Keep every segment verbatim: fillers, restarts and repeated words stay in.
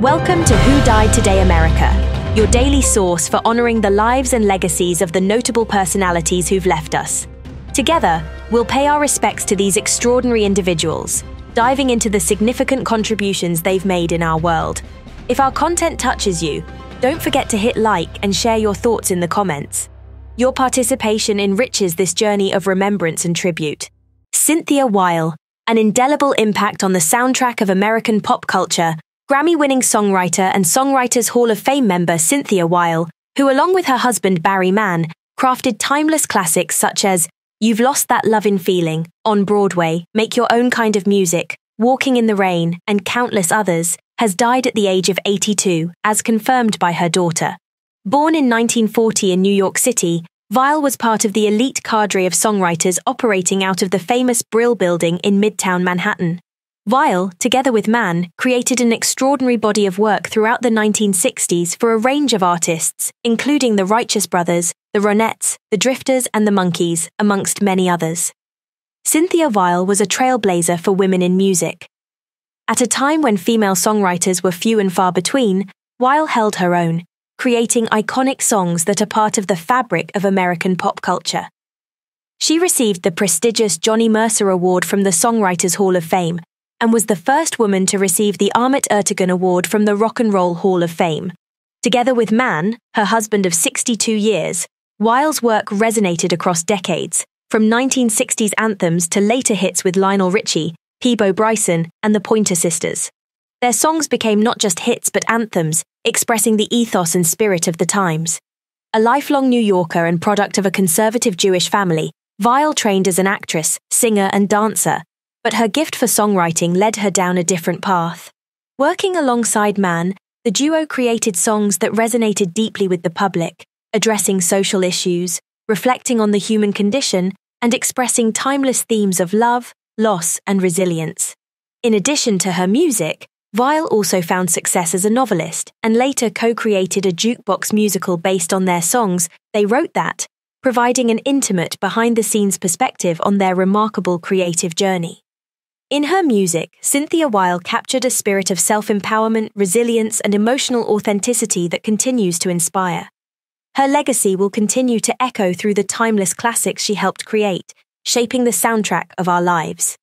Welcome to Who Died Today America, your daily source for honoring the lives and legacies of the notable personalities who've left us. Together, we'll pay our respects to these extraordinary individuals, diving into the significant contributions they've made in our world. If our content touches you, don't forget to hit like and share your thoughts in the comments. Your participation enriches this journey of remembrance and tribute. Cynthia Weil, an indelible impact on the soundtrack of American pop culture, Grammy-winning songwriter and Songwriters Hall of Fame member Cynthia Weil, who along with her husband Barry Mann, crafted timeless classics such as You've Lost That Lovin' Feeling, On Broadway, Make Your Own Kind of Music, Walking in the Rain, and countless others, has died at the age of eighty-two, as confirmed by her daughter. Born in nineteen forty in New York City, Weil was part of the elite cadre of songwriters operating out of the famous Brill Building in Midtown Manhattan. Weil, together with Mann, created an extraordinary body of work throughout the nineteen sixties for a range of artists, including the Righteous Brothers, the Ronettes, the Drifters, and the Monkees, amongst many others. Cynthia Weil was a trailblazer for women in music. At a time when female songwriters were few and far between, Weil held her own, creating iconic songs that are part of the fabric of American pop culture. She received the prestigious Johnny Mercer Award from the Songwriters Hall of Fame, and was the first woman to receive the Ahmet Ertegun Award from the Rock and Roll Hall of Fame. Together with Mann, her husband of sixty-two years, Weil's work resonated across decades, from nineteen sixties anthems to later hits with Lionel Richie, Peebo Bryson, and the Poynter Sisters. Their songs became not just hits but anthems, expressing the ethos and spirit of the times. A lifelong New Yorker and product of a conservative Jewish family, Weil trained as an actress, singer, and dancer, but her gift for songwriting led her down a different path. Working alongside Mann, the duo created songs that resonated deeply with the public, addressing social issues, reflecting on the human condition, and expressing timeless themes of love, loss, and resilience. In addition to her music, Weil also found success as a novelist and later co-created a jukebox musical based on their songs, They Wrote That, providing an intimate behind-the-scenes perspective on their remarkable creative journey. In her music, Cynthia Weil captured a spirit of self-empowerment, resilience, and emotional authenticity that continues to inspire. Her legacy will continue to echo through the timeless classics she helped create, shaping the soundtrack of our lives.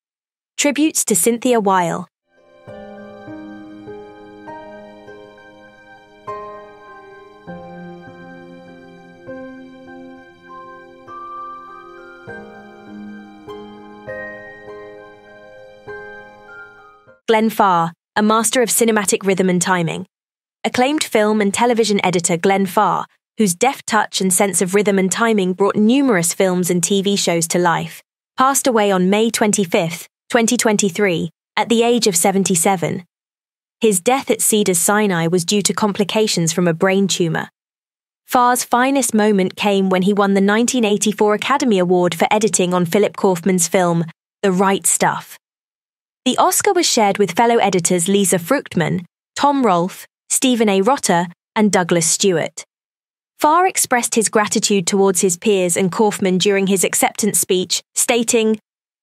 Tributes to Cynthia Weil. Glenn Farr, a master of cinematic rhythm and timing. Acclaimed film and television editor Glenn Farr, whose deft touch and sense of rhythm and timing brought numerous films and T V shows to life, passed away on May twenty-fifth, twenty twenty-three, at the age of seventy-seven. His death at Cedars-Sinai was due to complications from a brain tumor. Farr's finest moment came when he won the nineteen eighty-four Academy Award for editing on Philip Kaufman's film, The Right Stuff. The Oscar was shared with fellow editors Lisa Fruchtman, Tom Rolf, Stephen A. Rotter, and Douglas Stewart. Farr expressed his gratitude towards his peers and Kaufman during his acceptance speech, stating,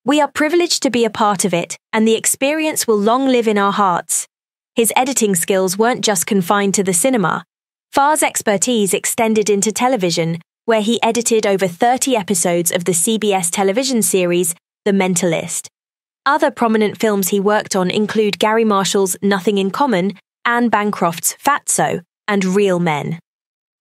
"We are privileged to be a part of it, and the experience will long live in our hearts." His editing skills weren't just confined to the cinema. Farr's expertise extended into television, where he edited over thirty episodes of the C B S television series, The Mentalist. Other prominent films he worked on include Gary Marshall's Nothing in Common, Anne Bancroft's Fatso, and Real Men.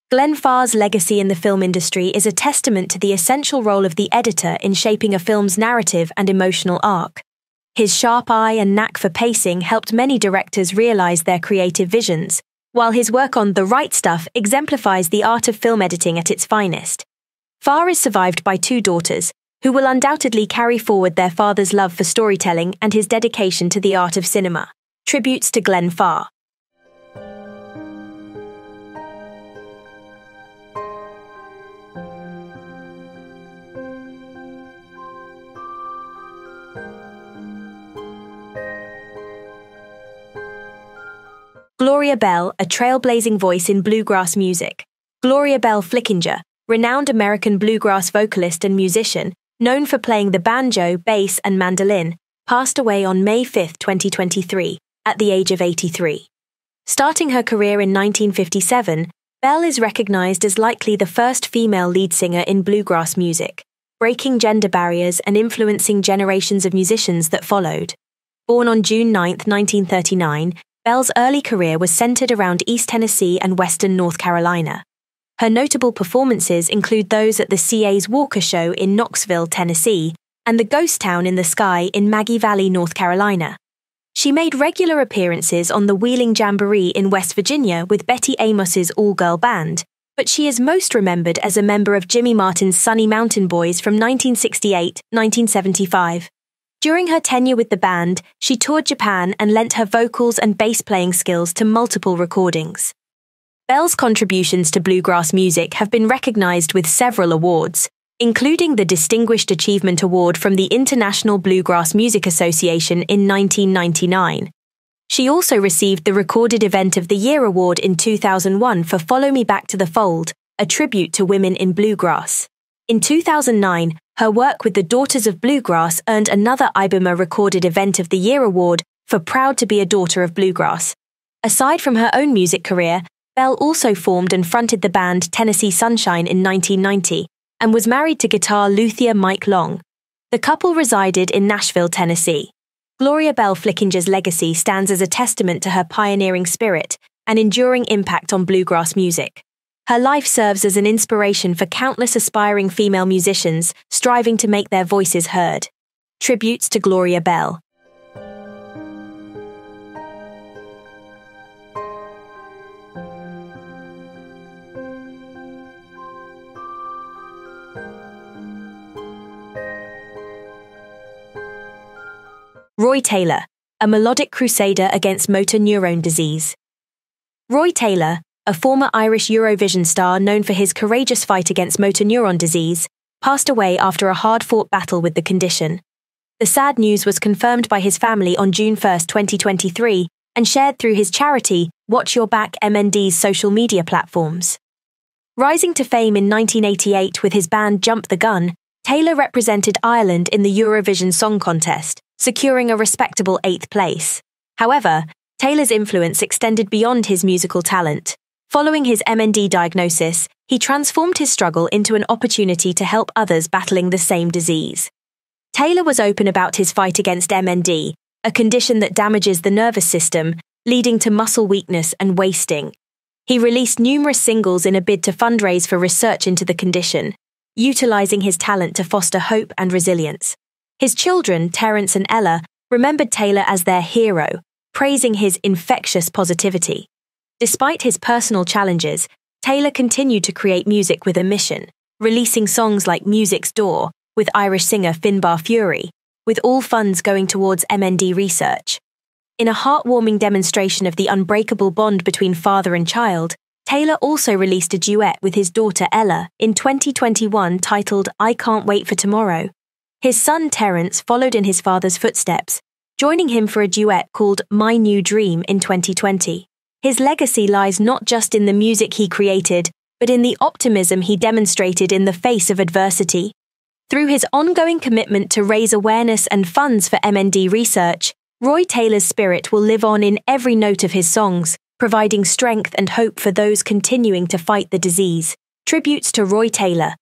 Glenn Farr's legacy in the film industry is a testament to the essential role of the editor in shaping a film's narrative and emotional arc. His sharp eye and knack for pacing helped many directors realize their creative visions, while his work on The Right Stuff exemplifies the art of film editing at its finest. Farr is survived by two daughters, who will undoubtedly carry forward their father's love for storytelling and his dedication to the art of cinema. Tributes to Glenn Farr. Gloria Belle, a trailblazing voice in bluegrass music. Gloria Belle Flickinger, renowned American bluegrass vocalist and musician, known for playing the banjo, bass, and mandolin, passed away on May fifth, twenty twenty-three, at the age of eighty-three. Starting her career in nineteen fifty-seven, Belle is recognized as likely the first female lead singer in bluegrass music, breaking gender barriers and influencing generations of musicians that followed. Born on June ninth, nineteen thirty-nine, Belle's early career was centered around East Tennessee and western North Carolina. Her notable performances include those at the C A S Walker Show in Knoxville, Tennessee, and the Ghost Town in the Sky in Maggie Valley, North Carolina. She made regular appearances on the Wheeling Jamboree in West Virginia with Betty Amos's all-girl band, but she is most remembered as a member of Jimmy Martin's Sunny Mountain Boys from nineteen sixty-eight to nineteen seventy-five. During her tenure with the band, she toured Japan and lent her vocals and bass-playing skills to multiple recordings. Belle's contributions to bluegrass music have been recognized with several awards, including the Distinguished Achievement Award from the International Bluegrass Music Association in nineteen ninety-nine. She also received the Recorded Event of the Year Award in two thousand one for Follow Me Back to the Fold, a tribute to women in bluegrass. In two thousand nine, her work with the Daughters of Bluegrass earned another I B M A Recorded Event of the Year Award for Proud to be a Daughter of Bluegrass. Aside from her own music career, Belle also formed and fronted the band Tennessee Sunshine in nineteen ninety. And was married to guitar luthier Mike Long. The couple resided in Nashville, Tennessee. Gloria Belle Flickinger's legacy stands as a testament to her pioneering spirit and enduring impact on bluegrass music. Her life serves as an inspiration for countless aspiring female musicians striving to make their voices heard. Tributes to Gloria Belle. Roy Taylor, a melodic crusader against motor neurone disease. Roy Taylor, a former Irish Eurovision star known for his courageous fight against motor neuron disease, passed away after a hard-fought battle with the condition. The sad news was confirmed by his family on June first, twenty twenty-three, and shared through his charity, Watch Your Back M N D's social media platforms. Rising to fame in nineteen eighty-eight with his band Jump the Gun, Taylor represented Ireland in the Eurovision Song Contest, securing a respectable eighth place. However, Taylor's influence extended beyond his musical talent. Following his M N D diagnosis, he transformed his struggle into an opportunity to help others battling the same disease. Taylor was open about his fight against M N D, a condition that damages the nervous system, leading to muscle weakness and wasting. He released numerous singles in a bid to fundraise for research into the condition, utilizing his talent to foster hope and resilience. His children, Terence and Ella, remembered Taylor as their hero, praising his infectious positivity. Despite his personal challenges, Taylor continued to create music with a mission, releasing songs like Music's Door with Irish singer Finbar Fury, with all funds going towards M N D research. In a heartwarming demonstration of the unbreakable bond between father and child, Taylor also released a duet with his daughter Ella in twenty twenty-one titled I Can't Wait for Tomorrow. His son Terence followed in his father's footsteps, joining him for a duet called My New Dream in twenty twenty. His legacy lies not just in the music he created, but in the optimism he demonstrated in the face of adversity. Through his ongoing commitment to raise awareness and funds for M N D research, Roy Taylor's spirit will live on in every note of his songs, providing strength and hope for those continuing to fight the disease. Tributes to Roy Taylor.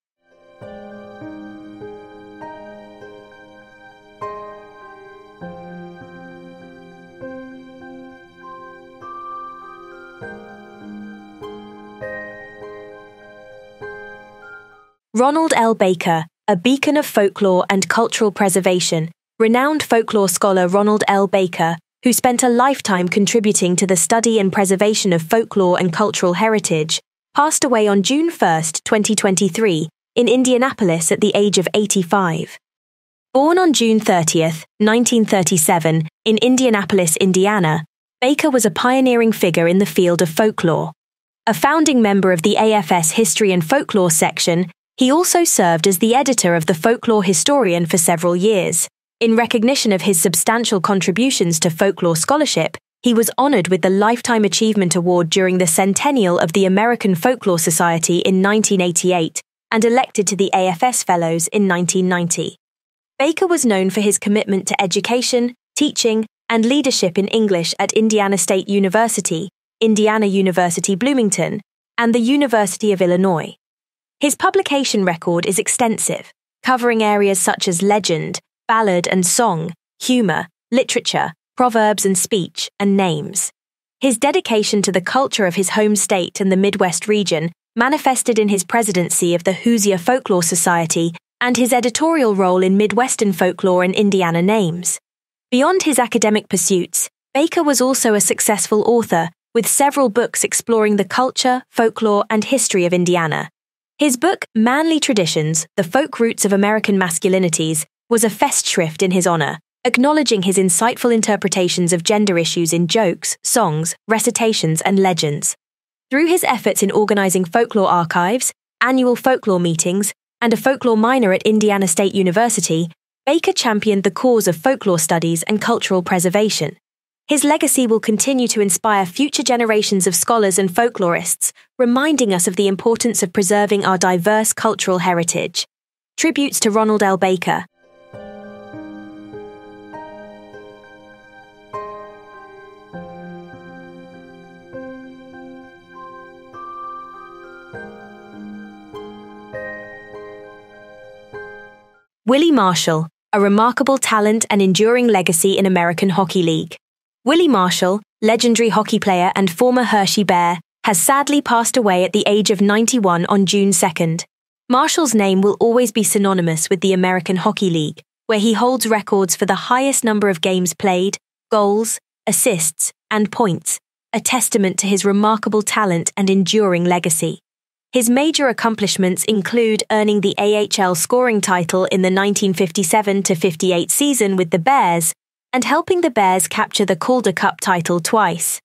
Ronald L. Baker, a beacon of folklore and cultural preservation, renowned folklore scholar Ronald L. Baker, who spent a lifetime contributing to the study and preservation of folklore and cultural heritage, passed away on June first, twenty twenty-three, in Indianapolis at the age of eighty-five. Born on June thirtieth, nineteen thirty-seven, in Indianapolis, Indiana, Baker was a pioneering figure in the field of folklore. A founding member of the A F S History and Folklore section, he also served as the editor of the Folklore Historian for several years. In recognition of his substantial contributions to folklore scholarship, he was honored with the Lifetime Achievement Award during the centennial of the American Folklore Society in nineteen eighty-eight and elected to the A F S Fellows in nineteen ninety. Baker was known for his commitment to education, teaching, and leadership in English at Indiana State University, Indiana University Bloomington, and the University of Illinois. His publication record is extensive, covering areas such as legend, ballad and song, humor, literature, proverbs and speech, and names. His dedication to the culture of his home state and the Midwest region manifested in his presidency of the Hoosier Folklore Society and his editorial role in Midwestern folklore and Indiana names. Beyond his academic pursuits, Baker was also a successful author, with several books exploring the culture, folklore, and history of Indiana. His book, Manly Traditions, The Folk Roots of American Masculinities, was a festschrift in his honor, acknowledging his insightful interpretations of gender issues in jokes, songs, recitations, and legends. Through his efforts in organizing folklore archives, annual folklore meetings, and a folklore minor at Indiana State University, Baker championed the cause of folklore studies and cultural preservation. His legacy will continue to inspire future generations of scholars and folklorists, reminding us of the importance of preserving our diverse cultural heritage. Tributes to Ronald L. Baker. Willie Marshall, a remarkable talent and enduring legacy in American Hockey League. Willie Marshall, legendary hockey player and former Hershey Bear, has sadly passed away at the age of ninety-one on June second. Marshall's name will always be synonymous with the American Hockey League, where he holds records for the highest number of games played, goals, assists, and points, a testament to his remarkable talent and enduring legacy. His major accomplishments include earning the A H L scoring title in the nineteen fifty-seven to fifty-eight season with the Bears, and helping the Bears capture the Calder Cup title twice.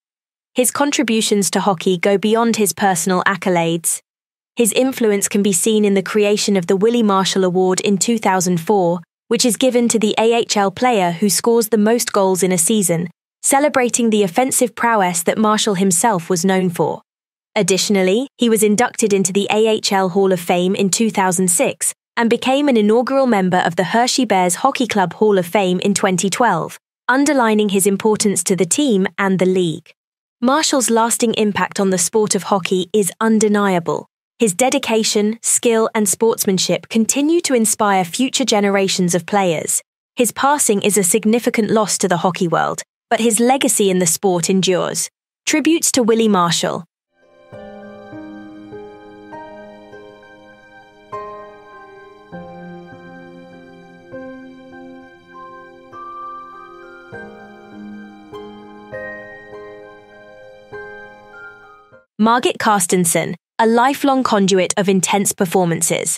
His contributions to hockey go beyond his personal accolades. His influence can be seen in the creation of the Willie Marshall Award in two thousand four, which is given to the A H L player who scores the most goals in a season, celebrating the offensive prowess that Marshall himself was known for. Additionally, he was inducted into the A H L Hall of Fame in two thousand six, and became an inaugural member of the Hershey Bears Hockey Club Hall of Fame in twenty twelve, underlining his importance to the team and the league. Marshall's lasting impact on the sport of hockey is undeniable. His dedication, skill, and sportsmanship continue to inspire future generations of players. His passing is a significant loss to the hockey world, but his legacy in the sport endures. Tributes to Willie Marshall. Margit Carstensen, a lifelong conduit of intense performances.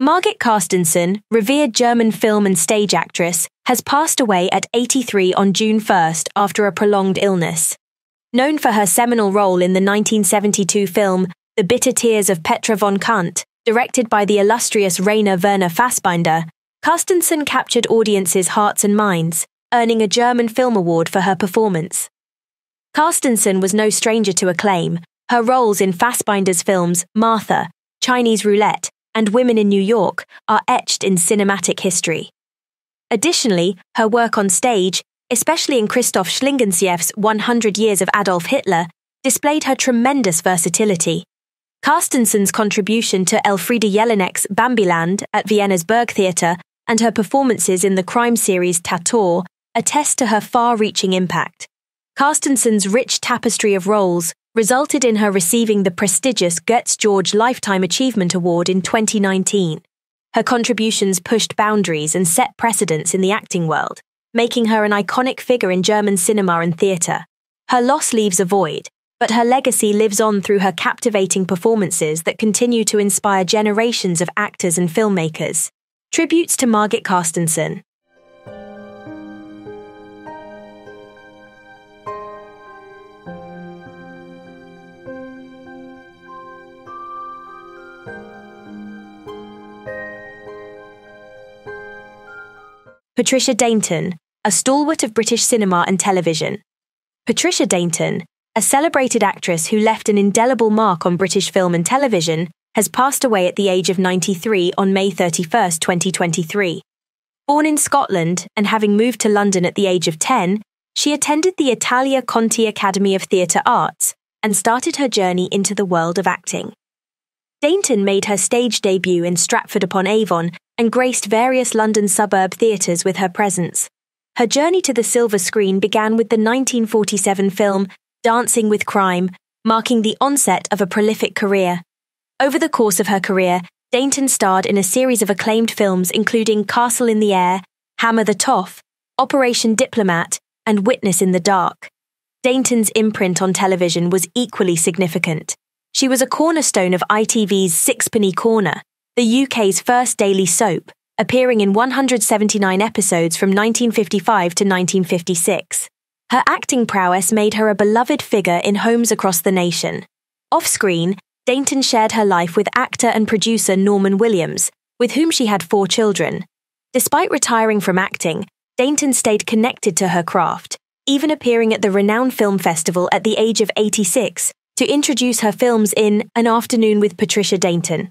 Margit Carstensen, revered German film and stage actress, has passed away at eighty-three on June first after a prolonged illness. Known for her seminal role in the nineteen seventy-two film The Bitter Tears of Petra von Kant, directed by the illustrious Rainer Werner Fassbinder, Carstensen captured audiences' hearts and minds, earning a German Film Award for her performance. Carstensen was no stranger to acclaim. Her roles in Fassbinder's films Martha, Chinese Roulette, and Women in New York are etched in cinematic history. Additionally, her work on stage, especially in Christoph Schlingensief's one hundred years of Adolf Hitler, displayed her tremendous versatility. Carstensen's contribution to Elfriede Jelinek's Bambiland at Vienna's Burgtheater and her performances in the crime series Tator attest to her far-reaching impact. Carstensen's rich tapestry of roles resulted in her receiving the prestigious Götz-George Lifetime Achievement Award in twenty nineteen. Her contributions pushed boundaries and set precedents in the acting world, making her an iconic figure in German cinema and theatre. Her loss leaves a void, but her legacy lives on through her captivating performances that continue to inspire generations of actors and filmmakers. Tributes to Margit Carstensen. Patricia Dainton, a stalwart of British cinema and television. Patricia Dainton, a celebrated actress who left an indelible mark on British film and television, has passed away at the age of ninety-three on May thirty-first, twenty twenty-three. Born in Scotland and having moved to London at the age of ten, she attended the Italia Conti Academy of Theatre Arts and started her journey into the world of acting. Dainton made her stage debut in Stratford-upon-Avon and graced various London suburb theatres with her presence. Her journey to the silver screen began with the nineteen forty-seven film Dancing with Crime, marking the onset of a prolific career. Over the course of her career, Dainton starred in a series of acclaimed films including Castle in the Air, Hammer the Toff, Operation Diplomat, and Witness in the Dark. Dainton's imprint on television was equally significant. She was a cornerstone of I T V's Sixpenny Corner, the U K's first daily soap, appearing in one hundred seventy-nine episodes from nineteen fifty-five to nineteen fifty-six. Her acting prowess made her a beloved figure in homes across the nation. Off-screen, Dainton shared her life with actor and producer Norman Williams, with whom she had four children. Despite retiring from acting, Dainton stayed connected to her craft, even appearing at the renowned film festival at the age of eighty-six to introduce her films in An Afternoon with Patricia Dainton.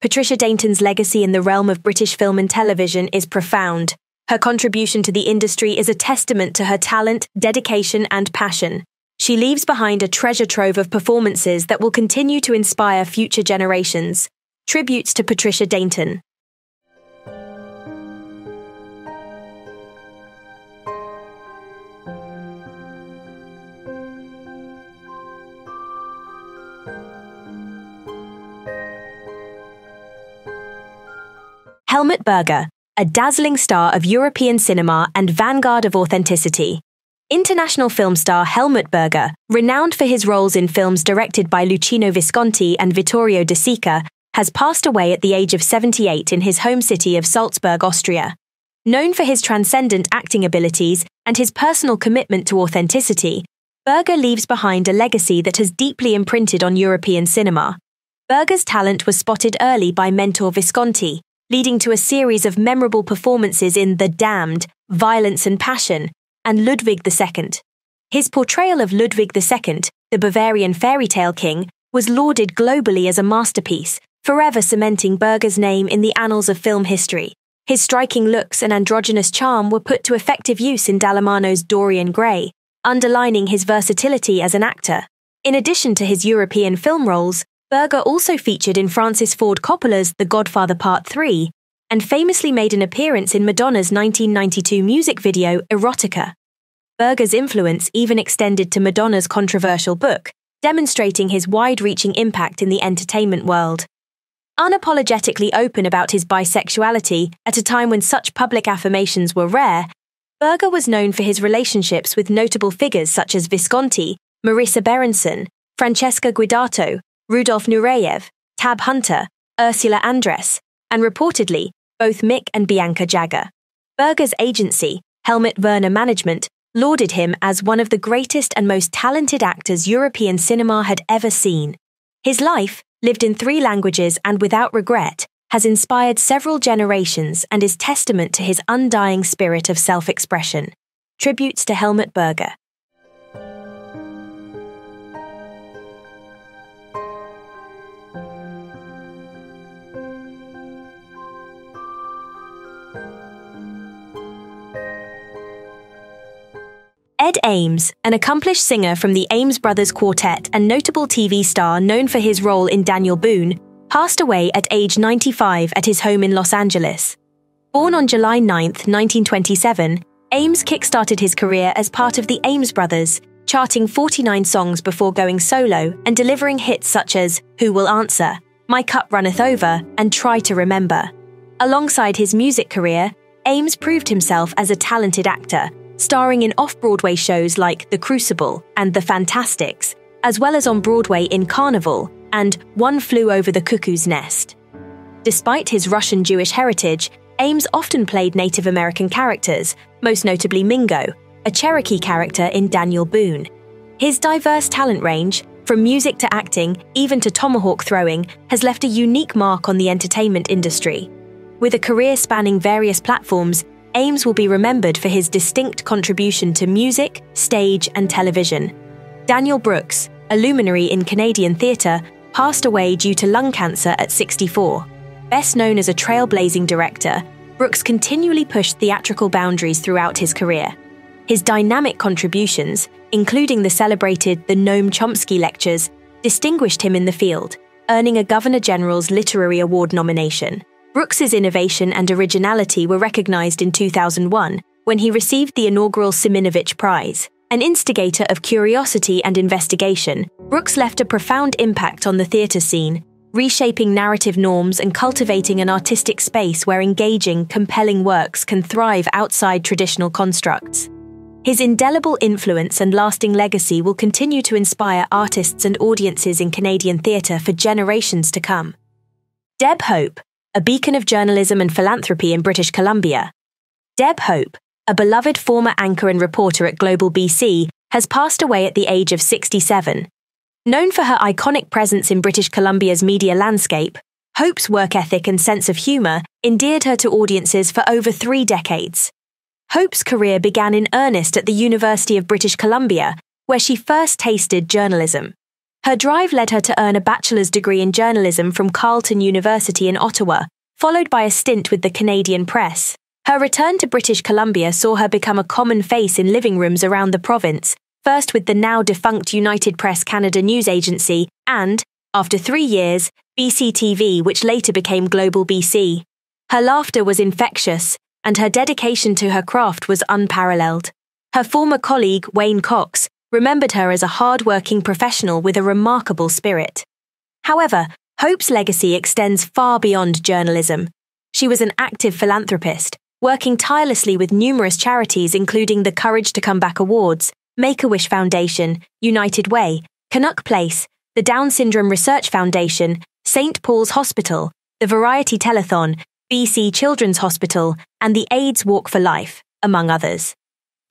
Patricia Dainton's legacy in the realm of British film and television is profound. Her contribution to the industry is a testament to her talent, dedication, and passion. She leaves behind a treasure trove of performances that will continue to inspire future generations. Tributes to Patricia Dainton. Helmut Berger, a dazzling star of European cinema and vanguard of authenticity. International film star Helmut Berger, renowned for his roles in films directed by Luchino Visconti and Vittorio De Sica, has passed away at the age of seventy-eight in his home city of Salzburg, Austria. Known for his transcendent acting abilities and his personal commitment to authenticity, Berger leaves behind a legacy that has deeply imprinted on European cinema. Berger's talent was spotted early by mentor Visconti, leading to a series of memorable performances in The Damned, Violence and Passion, and Ludwig the Second. His portrayal of Ludwig the Second, the Bavarian fairy tale king, was lauded globally as a masterpiece, forever cementing Berger's name in the annals of film history. His striking looks and androgynous charm were put to effective use in Dallamano's Dorian Gray, underlining his versatility as an actor. In addition to his European film roles, Berger also featured in Francis Ford Coppola's The Godfather Part Three, and famously made an appearance in Madonna's nineteen ninety-two music video Erotica. Berger's influence even extended to Madonna's controversial book, demonstrating his wide-reaching impact in the entertainment world. Unapologetically open about his bisexuality at a time when such public affirmations were rare, Berger was known for his relationships with notable figures such as Visconti, Marissa Berenson, Francesca Guidato, Rudolf Nureyev, Tab Hunter, Ursula Andress, and reportedly, both Mick and Bianca Jagger. Berger's agency, Helmut Werner Management, lauded him as one of the greatest and most talented actors European cinema had ever seen. His life, lived in three languages and without regret, has inspired several generations and is testament to his undying spirit of self-expression. Tributes to Helmut Berger. Ed Ames, an accomplished singer from the Ames Brothers Quartet and notable T V star known for his role in Daniel Boone, passed away at age ninety-five at his home in Los Angeles. Born on July ninth, nineteen twenty-seven, Ames kick-started his career as part of the Ames Brothers, charting forty-nine songs before going solo and delivering hits such as Who Will Answer?, My Cup Runneth Over, and Try to Remember. Alongside his music career, Ames proved himself as a talented actor, starring in off-Broadway shows like The Crucible and The Fantastics, as well as on Broadway in Carnival and One Flew Over the Cuckoo's Nest. Despite his Russian Jewish heritage, Ames often played Native American characters, most notably Mingo, a Cherokee character in Daniel Boone. His diverse talent range, from music to acting, even to tomahawk throwing, has left a unique mark on the entertainment industry. With a career spanning various platforms, Ames will be remembered for his distinct contribution to music, stage, and television. Daniel Brooks, a luminary in Canadian theatre, passed away due to lung cancer at sixty-four. Best known as a trailblazing director, Brooks continually pushed theatrical boundaries throughout his career. His dynamic contributions, including the celebrated The Noam Chomsky Lectures, distinguished him in the field, earning a Governor General's Literary Award nomination. Brooks's innovation and originality were recognized in two thousand one when he received the inaugural Siminovich Prize. An instigator of curiosity and investigation, Brooks left a profound impact on the theatre scene, reshaping narrative norms and cultivating an artistic space where engaging, compelling works can thrive outside traditional constructs. His indelible influence and lasting legacy will continue to inspire artists and audiences in Canadian theatre for generations to come. Deb Hope, a beacon of journalism and philanthropy in British Columbia. Deb Hope, a beloved former anchor and reporter at Global B C, has passed away at the age of sixty-seven. Known for her iconic presence in British Columbia's media landscape, Hope's work ethic and sense of humour endeared her to audiences for over three decades. Hope's career began in earnest at the University of British Columbia, where she first tasted journalism. Her drive led her to earn a bachelor's degree in journalism from Carleton University in Ottawa, followed by a stint with the Canadian press. Her return to British Columbia saw her become a common face in living rooms around the province, first with the now-defunct United Press Canada News Agency and, after three years, B C T V, which later became Global B C. Her laughter was infectious, and her dedication to her craft was unparalleled. Her former colleague, Wayne Cox, remembered her as a hard-working professional with a remarkable spirit. However, Hope's legacy extends far beyond journalism. She was an active philanthropist, working tirelessly with numerous charities including the Courage to Come Back Awards, Make-A-Wish Foundation, United Way, Canuck Place, the Down Syndrome Research Foundation, Saint Paul's Hospital, the Variety Telethon, B C Children's Hospital, and the AIDS Walk for Life, among others.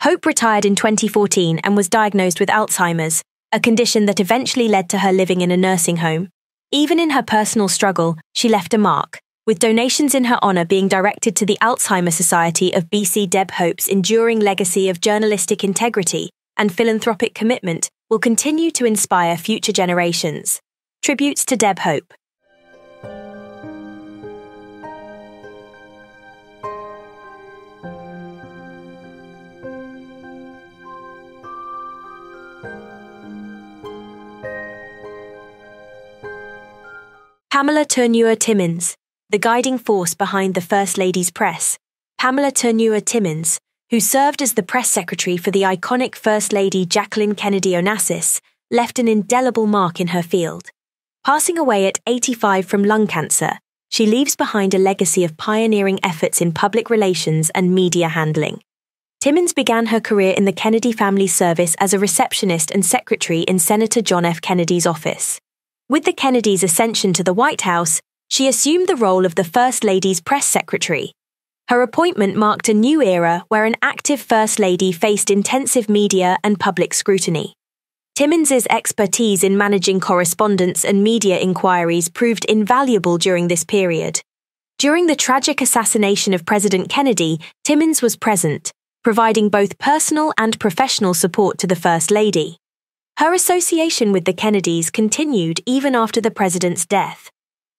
Hope retired in twenty fourteen and was diagnosed with Alzheimer's, a condition that eventually led to her living in a nursing home. Even in her personal struggle, she left a mark, with donations in her honour being directed to the Alzheimer Society of B C. Deb Hope's enduring legacy of journalistic integrity and philanthropic commitment will continue to inspire future generations. Tributes to Deb Hope. Pamela Turnure Timmins, the guiding force behind the First Lady's Press. Pamela Turnure Timmins, who served as the press secretary for the iconic First Lady Jacqueline Kennedy Onassis, left an indelible mark in her field. Passing away at eighty-five from lung cancer, she leaves behind a legacy of pioneering efforts in public relations and media handling. Timmins began her career in the Kennedy family service as a receptionist and secretary in Senator John F. Kennedy's office. With the Kennedys' ascension to the White House, she assumed the role of the First Lady's press secretary. Her appointment marked a new era where an active First Lady faced intensive media and public scrutiny. Timmins's expertise in managing correspondence and media inquiries proved invaluable during this period. During the tragic assassination of President Kennedy, Timmins was present, providing both personal and professional support to the First Lady. Her association with the Kennedys continued even after the president's death.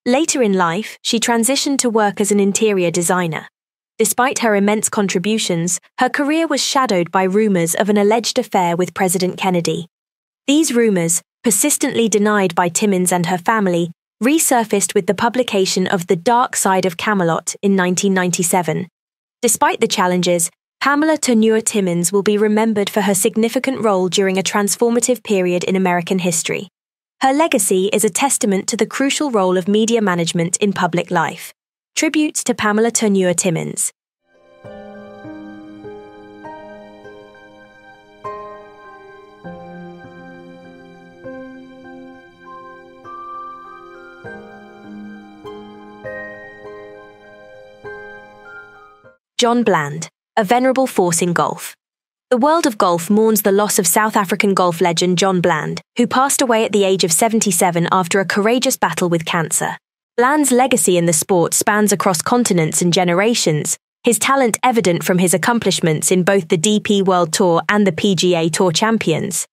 Later in life, she transitioned to work as an interior designer. Despite her immense contributions, her career was shadowed by rumors of an alleged affair with President Kennedy. These rumors, persistently denied by Timmins and her family, resurfaced with the publication of The Dark Side of Camelot in nineteen ninety-seven. Despite the challenges, Pamela Turnure Timmins will be remembered for her significant role during a transformative period in American history. Her legacy is a testament to the crucial role of media management in public life. Tributes to Pamela Turnure Timmins. John Bland, a venerable force in golf. The world of golf mourns the loss of South African golf legend John Bland, who passed away at the age of seventy-seven after a courageous battle with cancer. Bland's legacy in the sport spans across continents and generations, his talent evident from his accomplishments in both the D P World Tour and the P G A Tour Champions.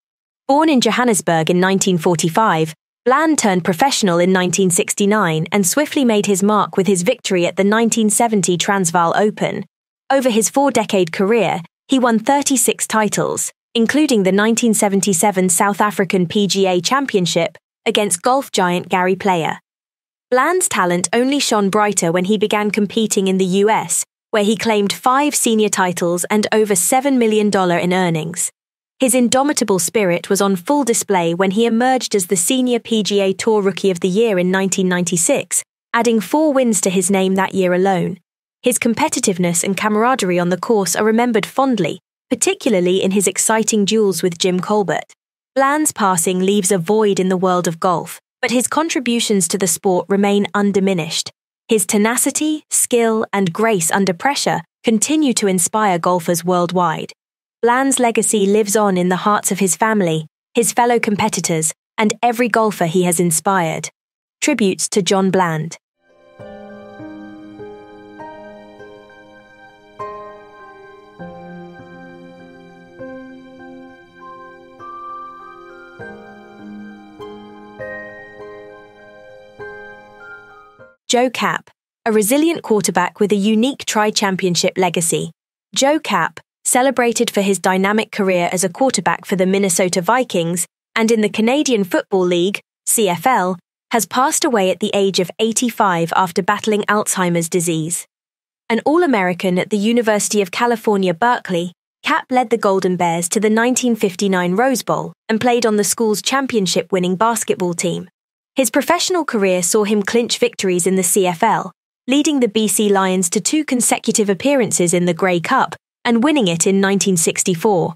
Born in Johannesburg in nineteen forty-five, Bland turned professional in nineteen sixty-nine and swiftly made his mark with his victory at the nineteen seventy Transvaal Open. Over his four-decade career, He won thirty-six titles, including the nineteen seventy-seven South African P G A Championship against golf giant Gary Player. Bland's talent only shone brighter when he began competing in the U S, where he claimed five senior titles and over seven million dollars in earnings. His indomitable spirit was on full display when he emerged as the senior P G A Tour Rookie of the Year in nineteen ninety-six, adding four wins to his name that year alone. His competitiveness and camaraderie on the course are remembered fondly, particularly in his exciting duels with Jim Colbert. Bland's passing leaves a void in the world of golf, but his contributions to the sport remain undiminished. His tenacity, skill, and grace under pressure continue to inspire golfers worldwide. Bland's legacy lives on in the hearts of his family, his fellow competitors, and every golfer he has inspired. Tributes to John Bland. Joe Kapp, a resilient quarterback with a unique tri-championship legacy. Joe Kapp, celebrated for his dynamic career as a quarterback for the Minnesota Vikings and in the Canadian Football League, C F L, has passed away at the age of eighty-five after battling Alzheimer's disease. An All-American at the University of California, Berkeley, Kapp led the Golden Bears to the nineteen fifty-nine Rose Bowl and played on the school's championship-winning basketball team. His professional career saw him clinch victories in the C F L, leading the B C Lions to two consecutive appearances in the Grey Cup and winning it in nineteen sixty-four.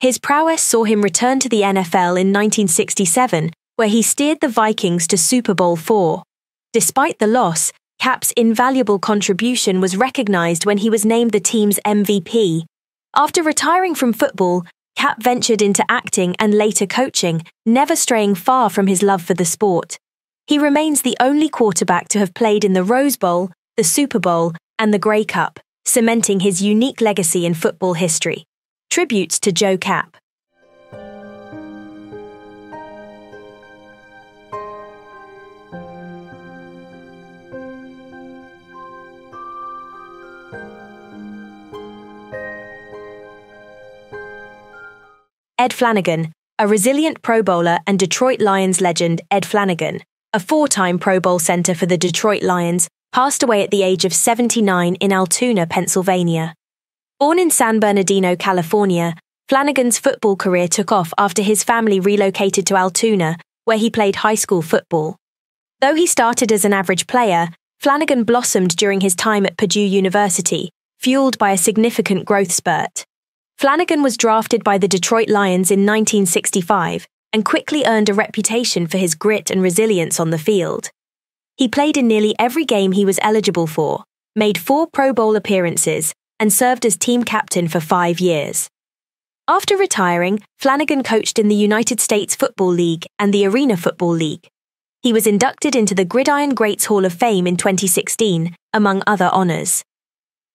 His prowess saw him return to the N F L in nineteen sixty-seven, where he steered the Vikings to Super Bowl four. Despite the loss, Kapp's invaluable contribution was recognized when he was named the team's M V P. After retiring from football, Kapp ventured into acting and later coaching, never straying far from his love for the sport. He remains the only quarterback to have played in the Rose Bowl, the Super Bowl, and the Grey Cup, cementing his unique legacy in football history. Tributes to Joe Kapp. Ed Flanagan, a resilient Pro Bowler and Detroit Lions legend. Ed Flanagan, a four-time Pro Bowl center for the Detroit Lions, passed away at the age of seventy-nine in Altoona, Pennsylvania. Born in San Bernardino, California, Flanagan's football career took off after his family relocated to Altoona, where he played high school football. Though he started as an average player, Flanagan blossomed during his time at Purdue University, fueled by a significant growth spurt. Flanagan was drafted by the Detroit Lions in nineteen sixty-five and quickly earned a reputation for his grit and resilience on the field. He played in nearly every game he was eligible for, made four Pro Bowl appearances, and served as team captain for five years. After retiring, Flanagan coached in the United States Football League and the Arena Football League. He was inducted into the Gridiron Greats Hall of Fame in twenty sixteen, among other honors.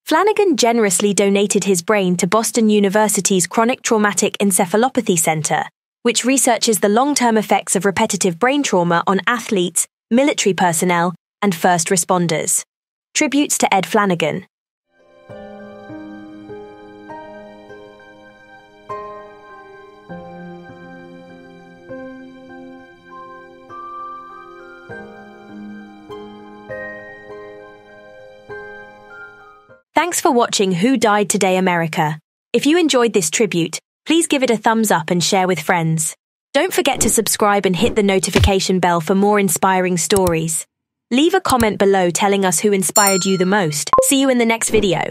Flanagan generously donated his brain to Boston University's Chronic Traumatic Encephalopathy Center, which researches the long-term effects of repetitive brain trauma on athletes, military personnel, and first responders. Tributes to Ed Flanagan. Thanks for watching Who Died Today America. If you enjoyed this tribute, please give it a thumbs up and share with friends. Don't forget to subscribe and hit the notification bell for more inspiring stories. Leave a comment below telling us who inspired you the most. See you in the next video.